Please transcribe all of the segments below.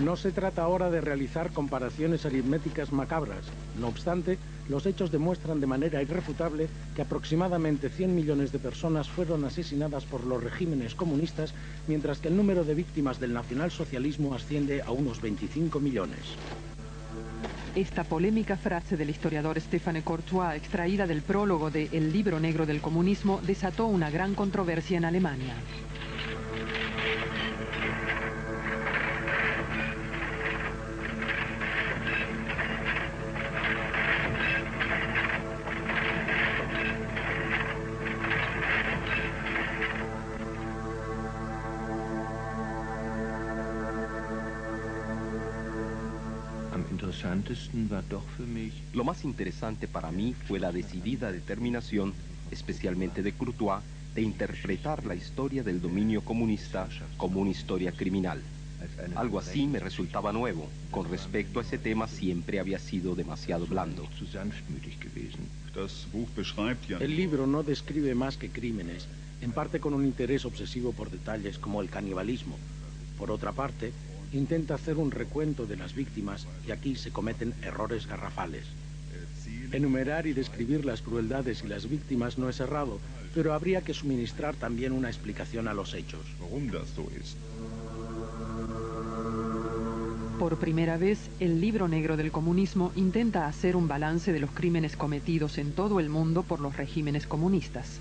No se trata ahora de realizar comparaciones aritméticas macabras. No obstante, los hechos demuestran de manera irrefutable que aproximadamente 100 millones de personas fueron asesinadas por los regímenes comunistas, mientras que el número de víctimas del nacionalsocialismo asciende a unos 25 millones. Esta polémica frase del historiador Stéphane Courtois, extraída del prólogo de El libro negro del comunismo, desató una gran controversia en Alemania. Lo más interesante para mí fue la decidida determinación, especialmente de Courtois, de interpretar la historia del dominio comunista como una historia criminal. Algo así me resultaba nuevo. Con respecto a ese tema siempre había sido demasiado blando. El libro no describe más que crímenes, en parte con un interés obsesivo por detalles como el canibalismo. Por otra parte, intenta hacer un recuento de las víctimas y aquí se cometen errores garrafales. Enumerar y describir las crueldades y las víctimas no es errado, pero habría que suministrar también una explicación a los hechos. Por primera vez, el libro negro del comunismo intenta hacer un balance de los crímenes cometidos en todo el mundo por los regímenes comunistas.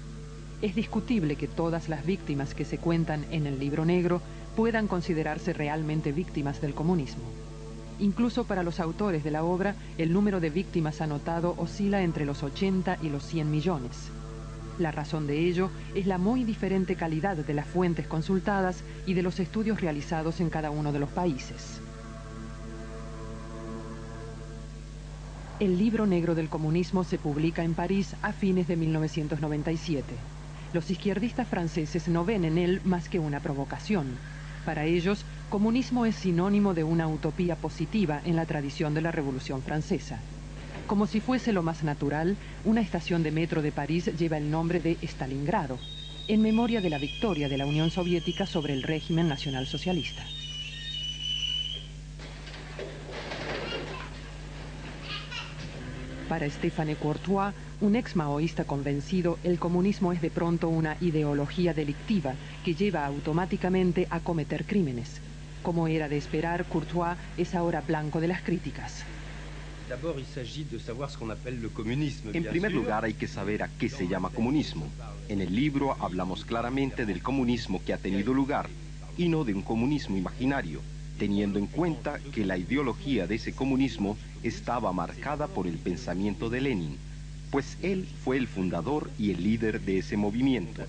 Es discutible que todas las víctimas que se cuentan en el libro negro puedan considerarse realmente víctimas del comunismo. Incluso para los autores de la obra, el número de víctimas anotado oscila entre los 80 y los 100 millones. La razón de ello es la muy diferente calidad de las fuentes consultadas y de los estudios realizados en cada uno de los países. El libro negro del comunismo se publica en París a fines de 1997. Los izquierdistas franceses no ven en él más que una provocación. Para ellos, comunismo es sinónimo de una utopía positiva en la tradición de la Revolución Francesa. Como si fuese lo más natural, una estación de metro de París lleva el nombre de Stalingrado, en memoria de la victoria de la Unión Soviética sobre el régimen nacionalsocialista. Para Stéphane Courtois, un ex maoísta convencido, el comunismo es de pronto una ideología delictiva que lleva automáticamente a cometer crímenes. Como era de esperar, Courtois es ahora blanco de las críticas. En primer lugar, hay que saber a qué se llama comunismo. En el libro hablamos claramente del comunismo que ha tenido lugar y no de un comunismo imaginario, teniendo en cuenta que la ideología de ese comunismo estaba marcada por el pensamiento de Lenin, pues él fue el fundador y el líder de ese movimiento.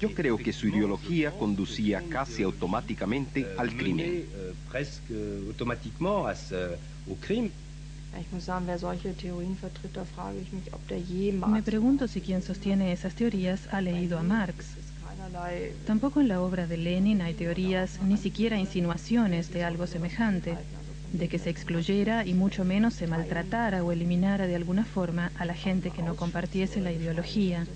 Yo creo que su ideología conducía casi automáticamente al crimen. Me pregunto si quien sostiene esas teorías ha leído a Marx. Tampoco en la obra de Lenin hay teorías, ni siquiera insinuaciones de algo semejante, de que se excluyera y mucho menos se maltratara o eliminara de alguna forma a la gente que no compartiese la ideología.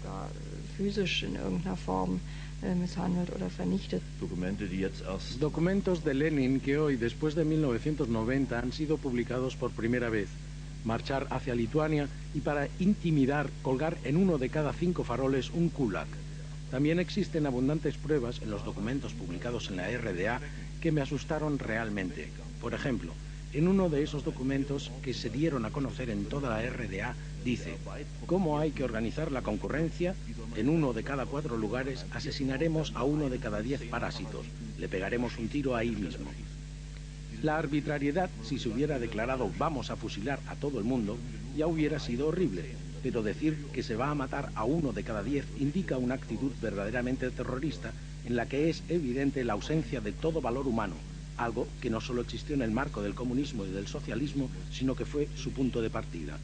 Documentos de Lenin que hoy, después de 1990, han sido publicados por primera vez. Marchar hacia Lituania y para intimidar, colgar en uno de cada 5 faroles un kulak. También existen abundantes pruebas en los documentos publicados en la RDA que me asustaron realmente. Por ejemplo, en uno de esos documentos que se dieron a conocer en toda la RDA, dice: ¿cómo hay que organizar la concurrencia? En uno de cada 4 lugares asesinaremos a uno de cada 10 parásitos. Le pegaremos un tiro ahí mismo. La arbitrariedad, si se hubiera declarado vamos a fusilar a todo el mundo, ya hubiera sido horrible. Pero decir que se va a matar a uno de cada 10 indica una actitud verdaderamente terrorista en la que es evidente la ausencia de todo valor humano, algo que no solo existió en el marco del comunismo y del socialismo, sino que fue su punto de partida.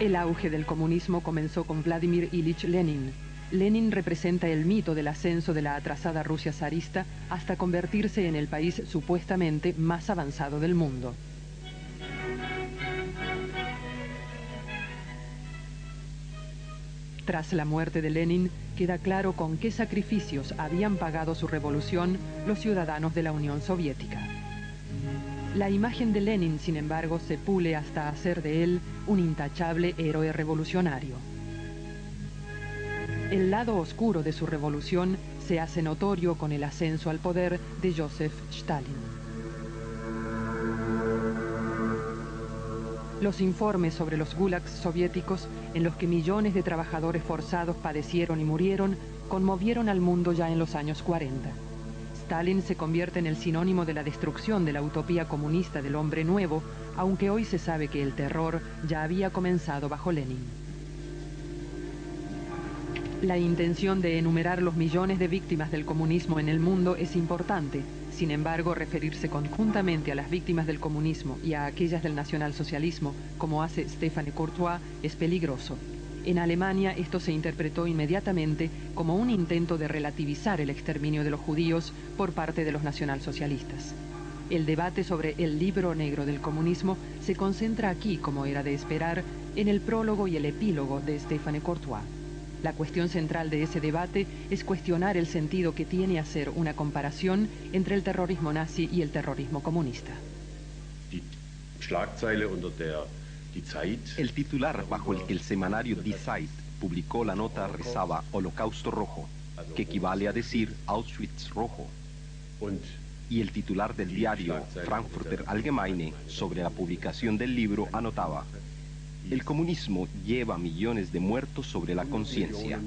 El auge del comunismo comenzó con Vladimir Ilyich Lenin. Lenin representa el mito del ascenso de la atrasada Rusia zarista hasta convertirse en el país supuestamente más avanzado del mundo. Tras la muerte de Lenin, queda claro con qué sacrificios habían pagado su revolución los ciudadanos de la Unión Soviética. La imagen de Lenin, sin embargo, se pule hasta hacer de él un intachable héroe revolucionario. El lado oscuro de su revolución se hace notorio con el ascenso al poder de Joseph Stalin. Los informes sobre los gulags soviéticos, en los que millones de trabajadores forzados padecieron y murieron, conmovieron al mundo ya en los años 40. Stalin se convierte en el sinónimo de la destrucción de la utopía comunista del hombre nuevo, aunque hoy se sabe que el terror ya había comenzado bajo Lenin. La intención de enumerar los millones de víctimas del comunismo en el mundo es importante. Sin embargo, referirse conjuntamente a las víctimas del comunismo y a aquellas del nacionalsocialismo, como hace Stéphane Courtois, es peligroso. En Alemania esto se interpretó inmediatamente como un intento de relativizar el exterminio de los judíos por parte de los nacionalsocialistas. El debate sobre el libro negro del comunismo se concentra aquí, como era de esperar, en el prólogo y el epílogo de Stéphane Courtois. La cuestión central de ese debate es cuestionar el sentido que tiene hacer una comparación entre el terrorismo nazi y el terrorismo comunista. El titular bajo el que el semanario Die Zeit publicó la nota rezaba Holocausto Rojo, que equivale a decir Auschwitz Rojo. Y el titular del diario Frankfurter Allgemeine sobre la publicación del libro anotaba: el comunismo lleva millones de muertos sobre la conciencia.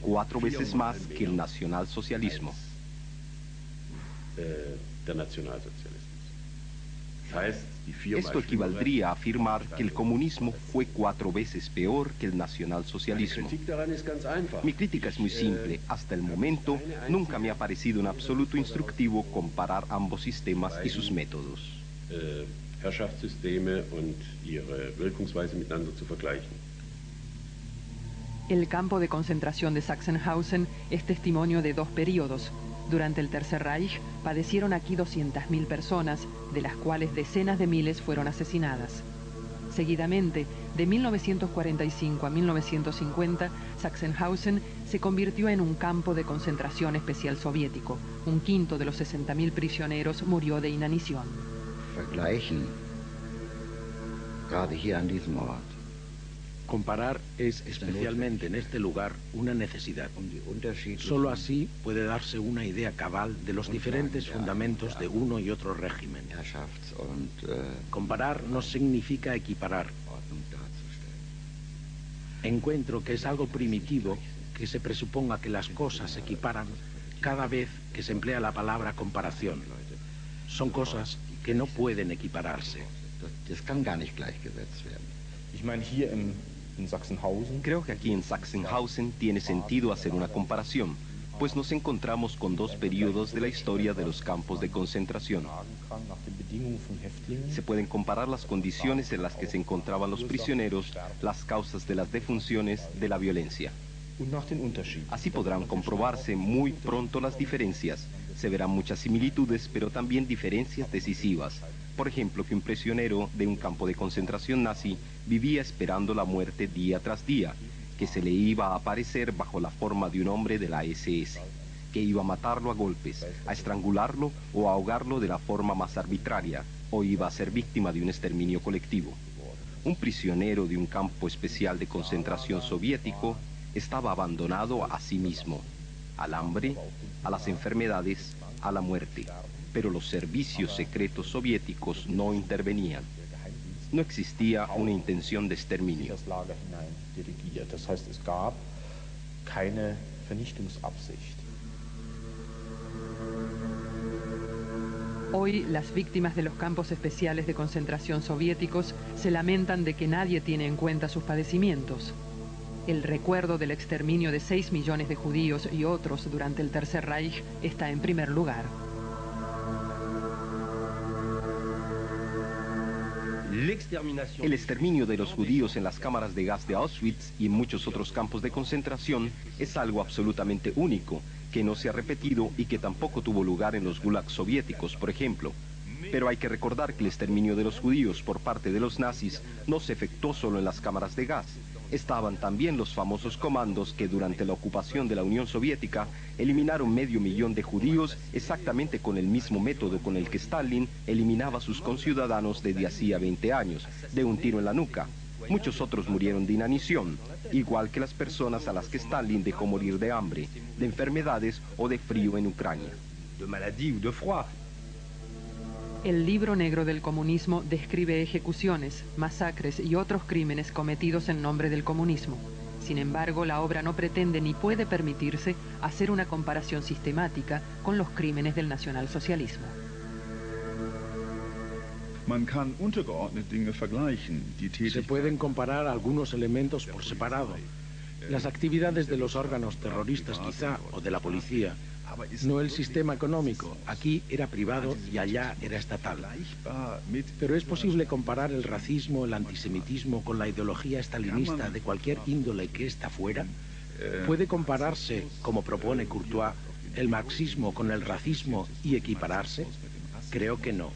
4 veces más que el nacionalsocialismo. Esto equivaldría a afirmar que el comunismo fue 4 veces peor que el nacionalsocialismo. Mi crítica es muy simple. Hasta el momento, nunca me ha parecido en absoluto instructivo comparar ambos sistemas y sus métodos. El campo de concentración de Sachsenhausen es testimonio de 2 periodos. Durante el Tercer Reich padecieron aquí 200.000 personas, de las cuales decenas de miles fueron asesinadas. Seguidamente, de 1945 a 1950, Sachsenhausen se convirtió en un campo de concentración especial soviético. Un quinto de los 60.000 prisioneros murió de inanición. Comparar es, especialmente en este lugar, una necesidad. Solo así puede darse una idea cabal de los diferentes fundamentos de uno y otro régimen. Comparar no significa equiparar. Encuentro que es algo primitivo que se presuponga que las cosas se equiparan cada vez que se emplea la palabra comparación. Son cosas que no pueden equipararse. Creo que aquí en Sachsenhausen tiene sentido hacer una comparación, pues nos encontramos con 2 periodos de la historia de los campos de concentración. Se pueden comparar las condiciones en las que se encontraban los prisioneros, las causas de las defunciones, de la violencia. Así podrán comprobarse muy pronto las diferencias. Se verán muchas similitudes, pero también diferencias decisivas. Por ejemplo, que un prisionero de un campo de concentración nazi vivía esperando la muerte día tras día, que se le iba a aparecer bajo la forma de un hombre de la SS, que iba a matarlo a golpes, a estrangularlo o a ahogarlo de la forma más arbitraria, o iba a ser víctima de un exterminio colectivo. Un prisionero de un campo especial de concentración soviético estaba abandonado a sí mismo, al hambre, a las enfermedades, a la muerte. Pero los servicios secretos soviéticos no intervenían. No existía una intención de exterminio. Hoy, las víctimas de los campos especiales de concentración soviéticos se lamentan de que nadie tiene en cuenta sus padecimientos. El recuerdo del exterminio de 6 millones de judíos y otros durante el Tercer Reich está en primer lugar. El exterminio de los judíos en las cámaras de gas de Auschwitz y en muchos otros campos de concentración es algo absolutamente único, que no se ha repetido y que tampoco tuvo lugar en los gulags soviéticos, por ejemplo. Pero hay que recordar que el exterminio de los judíos por parte de los nazis no se efectuó solo en las cámaras de gas. Estaban también los famosos comandos que durante la ocupación de la Unión Soviética eliminaron 500.000 de judíos exactamente con el mismo método con el que Stalin eliminaba a sus conciudadanos desde hacía 20 años, de un tiro en la nuca. Muchos otros murieron de inanición, igual que las personas a las que Stalin dejó morir de hambre, de enfermedades o de frío en Ucrania. El libro negro del comunismo describe ejecuciones, masacres y otros crímenes cometidos en nombre del comunismo. Sin embargo, la obra no pretende ni puede permitirse hacer una comparación sistemática con los crímenes del nacionalsocialismo. Se pueden comparar algunos elementos por separado. Las actividades de los órganos terroristas quizá, o de la policía. No el sistema económico, aquí era privado y allá era estatal. Pero es posible comparar el racismo, el antisemitismo con la ideología estalinista de cualquier índole que ésta fuera. Puede compararse, como propone Courtois, el marxismo con el racismo y equipararse. Creo que no.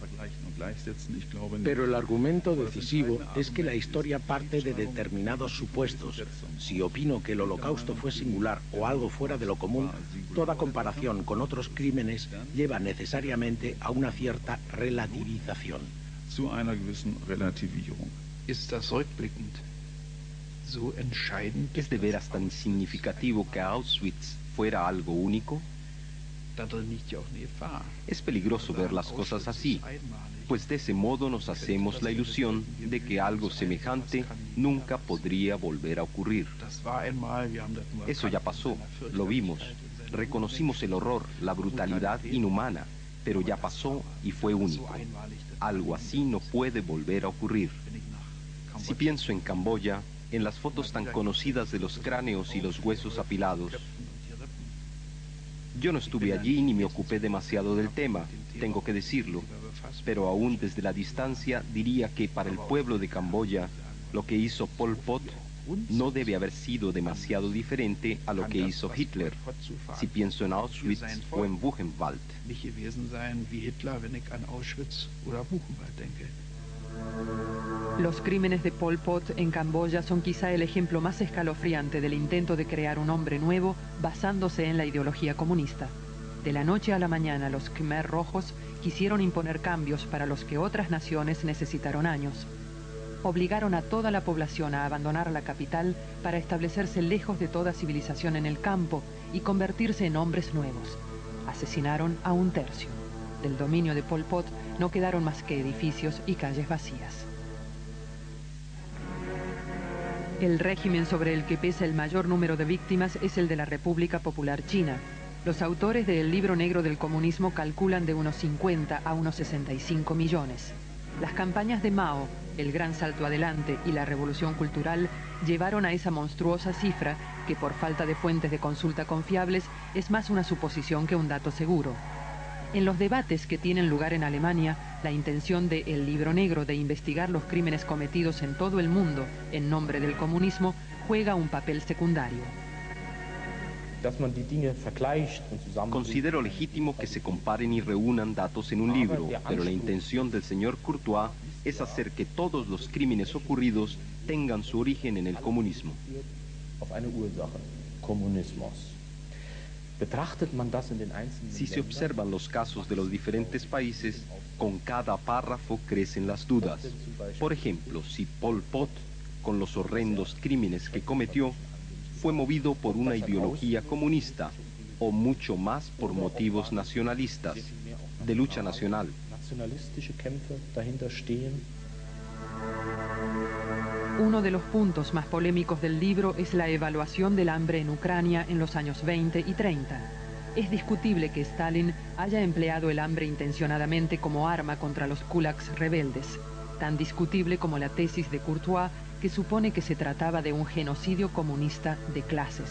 Pero el argumento decisivo es que la historia parte de determinados supuestos. Si opino que el Holocausto fue singular o algo fuera de lo común, toda comparación con otros crímenes lleva necesariamente a una cierta relativización. ¿Es de veras tan significativo que Auschwitz fuera algo único? Es peligroso ver las cosas así, pues de ese modo nos hacemos la ilusión de que algo semejante nunca podría volver a ocurrir. Eso ya pasó, lo vimos, reconocimos el horror, la brutalidad inhumana, pero ya pasó y fue único. Algo así no puede volver a ocurrir. Si pienso en Camboya, en las fotos tan conocidas de los cráneos y los huesos apilados, yo no estuve allí ni me ocupé demasiado del tema, tengo que decirlo, pero aún desde la distancia diría que para el pueblo de Camboya, lo que hizo Pol Pot no debe haber sido demasiado diferente a lo que hizo Hitler, si pienso en Auschwitz o en Buchenwald. Los crímenes de Pol Pot en Camboya son quizá el ejemplo más escalofriante del intento de crear un hombre nuevo basándose en la ideología comunista. De la noche a la mañana los Khmer Rojos quisieron imponer cambios para los que otras naciones necesitaron años. Obligaron a toda la población a abandonar la capital para establecerse lejos de toda civilización en el campo y convertirse en hombres nuevos. Asesinaron a un tercio. Del dominio de Pol Pot no quedaron más que edificios y calles vacías. El régimen sobre el que pesa el mayor número de víctimas es el de la República Popular China. Los autores de El libro negro del comunismo calculan de unos 50 a unos 65 millones. Las campañas de Mao, El Gran Salto Adelante y La Revolución Cultural llevaron a esa monstruosa cifra que por falta de fuentes de consulta confiables es más una suposición que un dato seguro. En los debates que tienen lugar en Alemania, la intención de El libro negro de investigar los crímenes cometidos en todo el mundo en nombre del comunismo juega un papel secundario. Considero legítimo que se comparen y reúnan datos en un libro, pero la intención del señor Courtois es hacer que todos los crímenes ocurridos tengan su origen en el comunismo. Si se observan los casos de los diferentes países, con cada párrafo crecen las dudas. Por ejemplo, si Pol Pot, con los horrendos crímenes que cometió, fue movido por una ideología comunista, o mucho más por motivos nacionalistas, de lucha nacional. Uno de los puntos más polémicos del libro es la evaluación del hambre en Ucrania en los años 20 y 30. Es discutible que Stalin haya empleado el hambre intencionadamente como arma contra los kulaks rebeldes, tan discutible como la tesis de Courtois que supone que se trataba de un genocidio comunista de clases.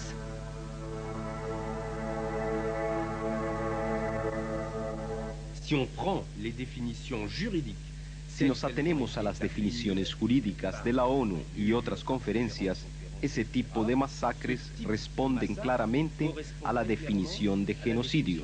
Si on prend les définitions juridiques, si nos atenemos a las definiciones jurídicas de la ONU y otras conferencias, ese tipo de masacres responden claramente a la definición de genocidio.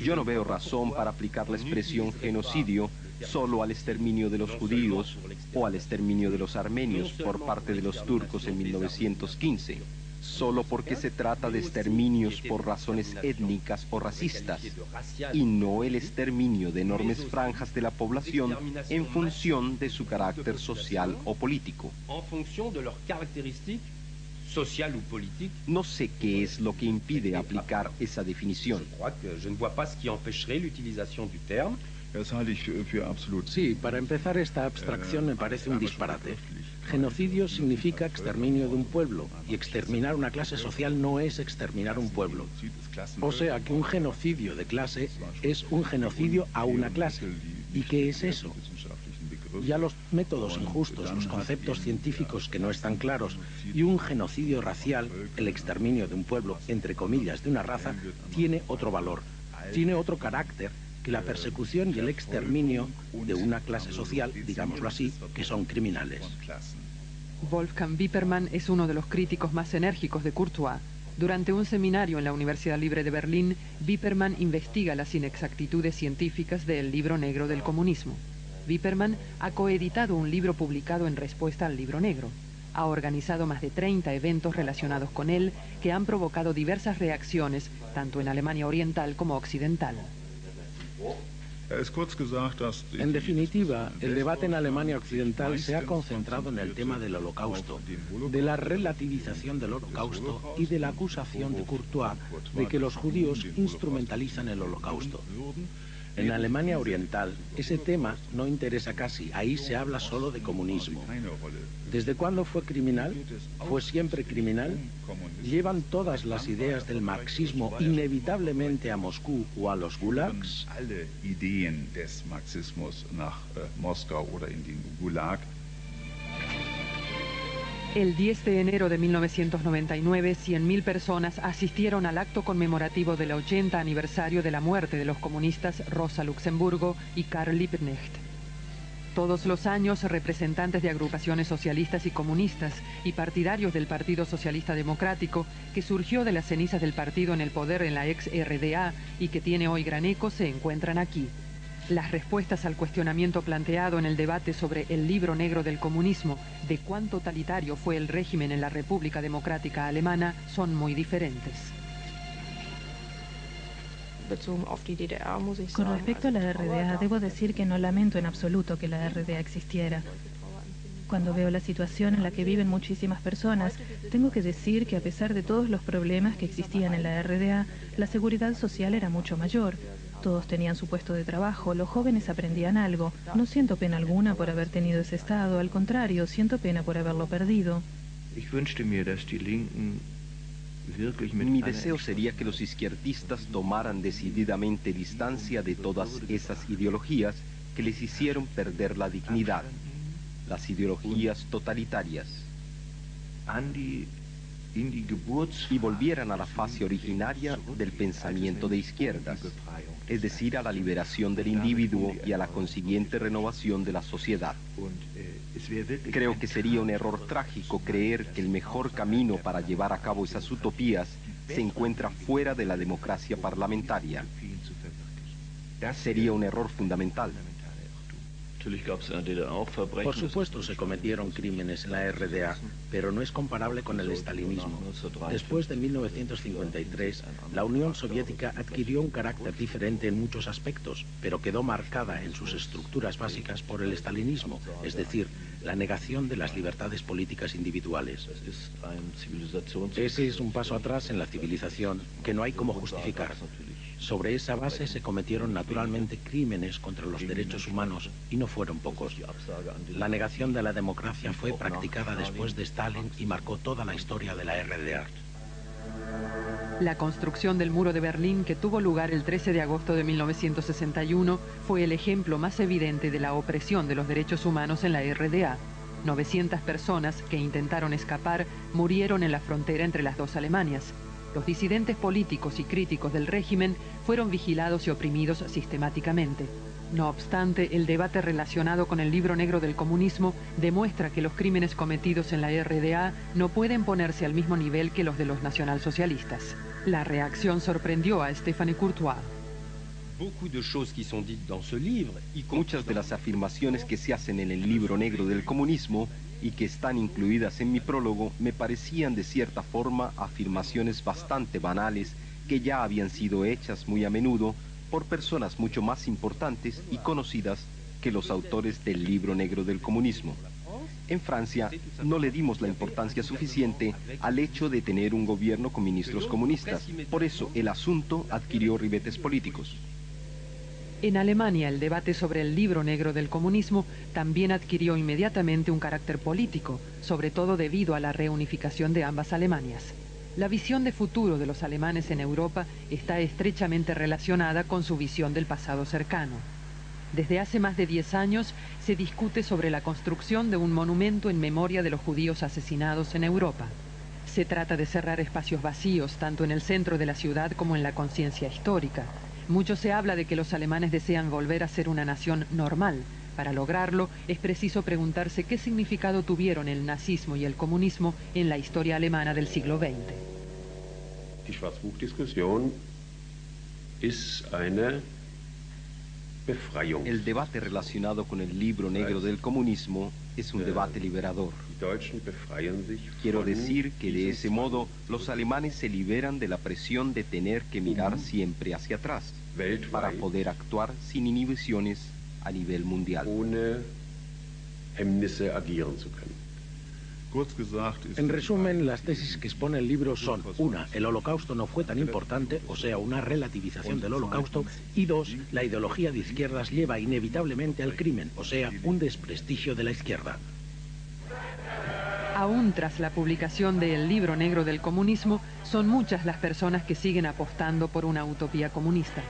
Yo no veo razón para aplicar la expresión genocidio solo al exterminio de los judíos o al exterminio de los armenios por parte de los turcos en 1915, solo porque se trata de exterminios por razones étnicas o racistas, y no el exterminio de enormes franjas de la población en función de su carácter social o político. No sé qué es lo que impide aplicar esa definición. Sí, para empezar, esta abstracción me parece un disparate. Genocidio significa exterminio de un pueblo, y exterminar una clase social no es exterminar un pueblo. O sea que un genocidio de clase es un genocidio a una clase. ¿Y qué es eso? Ya los métodos injustos, los conceptos científicos que no están claros, y un genocidio racial, el exterminio de un pueblo, entre comillas, de una raza, tiene otro valor, tiene otro carácter que la persecución y el exterminio de una clase social, digámoslo así, que son criminales. Wolfgang Wippermann es uno de los críticos más enérgicos de Courtois. Durante un seminario en la Universidad Libre de Berlín, Wippermann investiga las inexactitudes científicas del libro negro del comunismo. Wippermann ha coeditado un libro publicado en respuesta al libro negro. Ha organizado más de 30 eventos relacionados con él que han provocado diversas reacciones, tanto en Alemania oriental como occidental. En definitiva, el debate en Alemania occidental se ha concentrado en el tema del holocausto, de la relativización del holocausto y de la acusación de Courtois de que los judíos instrumentalizan el holocausto. En Alemania oriental, ese tema no interesa casi, ahí se habla solo de comunismo. ¿Desde cuándo fue criminal? ¿Fue siempre criminal? ¿Llevan todas las ideas del marxismo inevitablemente a Moscú o a los gulags? El 10 de enero de 1999, 100.000 personas asistieron al acto conmemorativo del 80 aniversario de la muerte de los comunistas Rosa Luxemburgo y Karl Liebknecht. Todos los años, representantes de agrupaciones socialistas y comunistas y partidarios del Partido Socialista Democrático, que surgió de las cenizas del partido en el poder en la ex RDA y que tiene hoy gran eco, se encuentran aquí. Las respuestas al cuestionamiento planteado en el debate sobre el libro negro del comunismo, de cuán totalitario fue el régimen en la República Democrática Alemana, son muy diferentes. Con respecto a la RDA, debo decir que no lamento en absoluto que la RDA existiera. Cuando veo la situación en la que viven muchísimas personas, tengo que decir que a pesar de todos los problemas que existían en la RDA, la seguridad social era mucho mayor. Todos tenían su puesto de trabajo, los jóvenes aprendían algo. No siento pena alguna por haber tenido ese estado, al contrario, siento pena por haberlo perdido. Mi deseo sería que los izquierdistas tomaran decididamente distancia de todas esas ideologías que les hicieron perder la dignidad, las ideologías totalitarias, y volvieran a la fase originaria del pensamiento de izquierdas, es decir, a la liberación del individuo y a la consiguiente renovación de la sociedad. Creo que sería un error trágico creer que el mejor camino para llevar a cabo esas utopías se encuentra fuera de la democracia parlamentaria. Sería un error fundamental. Por supuesto se cometieron crímenes en la RDA, pero no es comparable con el estalinismo. Después de 1953, la Unión Soviética adquirió un carácter diferente en muchos aspectos, pero quedó marcada en sus estructuras básicas por el estalinismo, es decir, la negación de las libertades políticas individuales. Ese es un paso atrás en la civilización que no hay como justificar. Sobre esa base se cometieron naturalmente crímenes contra los derechos humanos, y no fueron pocos. La negación de la democracia fue practicada después de Stalin y marcó toda la historia de la RDA. La construcción del muro de Berlín, que tuvo lugar el 13 de agosto de 1961, fue el ejemplo más evidente de la opresión de los derechos humanos en la RDA. 900 personas que intentaron escapar murieron en la frontera entre las dos Alemanias. Los disidentes políticos y críticos del régimen fueron vigilados y oprimidos sistemáticamente. No obstante, el debate relacionado con el libro negro del comunismo demuestra que los crímenes cometidos en la RDA no pueden ponerse al mismo nivel que los de los nacionalsocialistas. La reacción sorprendió a Stéphane Courtois. Muchas de las afirmaciones que se hacen en el libro negro del comunismo y que están incluidas en mi prólogo me parecían de cierta forma afirmaciones bastante banales que ya habían sido hechas muy a menudo por personas mucho más importantes y conocidas que los autores del libro negro del comunismo. En Francia no le dimos la importancia suficiente al hecho de tener un gobierno con ministros comunistas, por eso el asunto adquirió ribetes políticos. En Alemania, el debate sobre el libro negro del comunismo también adquirió inmediatamente un carácter político, sobre todo debido a la reunificación de ambas Alemanias. La visión de futuro de los alemanes en Europa está estrechamente relacionada con su visión del pasado cercano. Desde hace más de 10 años se discute sobre la construcción de un monumento en memoria de los judíos asesinados en Europa. Se trata de cerrar espacios vacíos, tanto en el centro de la ciudad como en la conciencia histórica. Mucho se habla de que los alemanes desean volver a ser una nación normal. Para lograrlo, es preciso preguntarse qué significado tuvieron el nazismo y el comunismo en la historia alemana del siglo XX. Die Schwarzbuch-Diskussion ist eine Befreiung. El debate relacionado con el libro negro del comunismo es un debate liberador. Quiero decir que de ese modo los alemanes se liberan de la presión de tener que mirar siempre hacia atrás para poder actuar sin inhibiciones a nivel mundial. En resumen, las tesis que expone el libro son, una, el holocausto no fue tan importante, o sea, una relativización del holocausto, y dos, la ideología de izquierdas lleva inevitablemente al crimen, o sea, un desprestigio de la izquierda. Aún tras la publicación de El libro negro del comunismo, son muchas las personas que siguen apostando por una utopía comunista.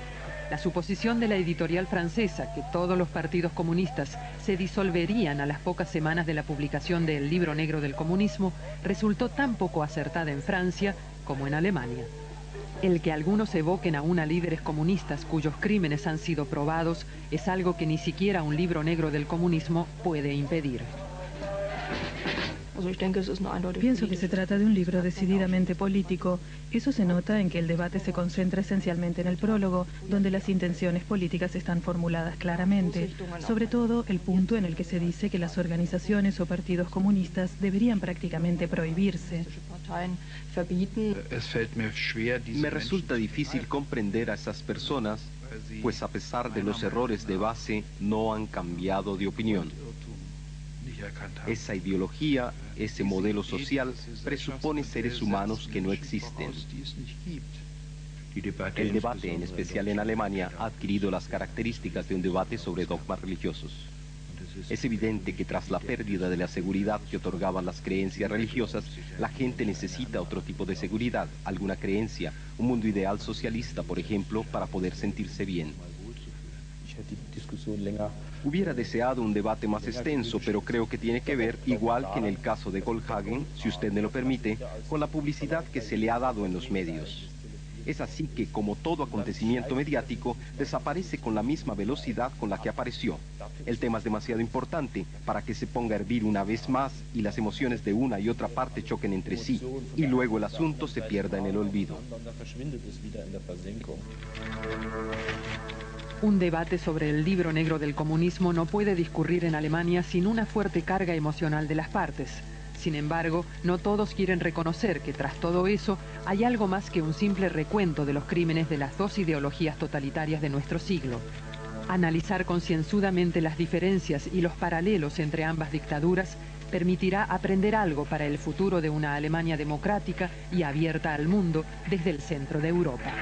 La suposición de la editorial francesa que todos los partidos comunistas se disolverían a las pocas semanas de la publicación de El libro negro del comunismo resultó tan poco acertada en Francia como en Alemania. El que algunos evoquen aún a líderes comunistas cuyos crímenes han sido probados es algo que ni siquiera un libro negro del comunismo puede impedir. Pienso que se trata de un libro decididamente político. Eso se nota en que el debate se concentra esencialmente en el prólogo, donde las intenciones políticas están formuladas claramente. Sobre todo, el punto en el que se dice que las organizaciones o partidos comunistas deberían prácticamente prohibirse. Me resulta difícil comprender a esas personas, pues a pesar de los errores de base, no han cambiado de opinión. Esa ideología, ese modelo social, presupone seres humanos que no existen. El debate, en especial en Alemania, ha adquirido las características de un debate sobre dogmas religiosos. Es evidente que tras la pérdida de la seguridad que otorgaban las creencias religiosas, la gente necesita otro tipo de seguridad, alguna creencia, un mundo ideal socialista, por ejemplo, para poder sentirse bien. Hubiera deseado un debate más extenso, pero creo que tiene que ver, igual que en el caso de Goldhagen, si usted me lo permite, con la publicidad que se le ha dado en los medios. Es así que, como todo acontecimiento mediático, desaparece con la misma velocidad con la que apareció. El tema es demasiado importante para que se ponga a hervir una vez más y las emociones de una y otra parte choquen entre sí, y luego el asunto se pierda en el olvido. Un debate sobre el libro negro del comunismo no puede discurrir en Alemania sin una fuerte carga emocional de las partes. Sin embargo, no todos quieren reconocer que tras todo eso hay algo más que un simple recuento de los crímenes de las dos ideologías totalitarias de nuestro siglo. Analizar concienzudamente las diferencias y los paralelos entre ambas dictaduras permitirá aprender algo para el futuro de una Alemania democrática y abierta al mundo desde el centro de Europa.